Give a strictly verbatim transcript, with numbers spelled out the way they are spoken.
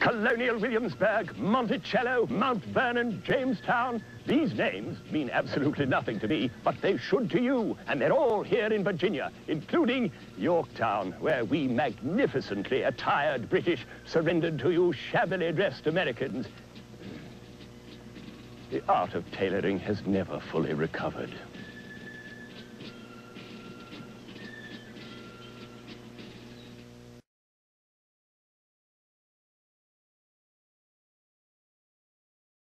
Colonial Williamsburg, Monticello, Mount Vernon, Jamestown. These names mean absolutely nothing to me, but they should to you. And they're all here in Virginia, including Yorktown, where we magnificently attired British surrendered to you shabbily dressed Americans. The art of tailoring has never fully recovered.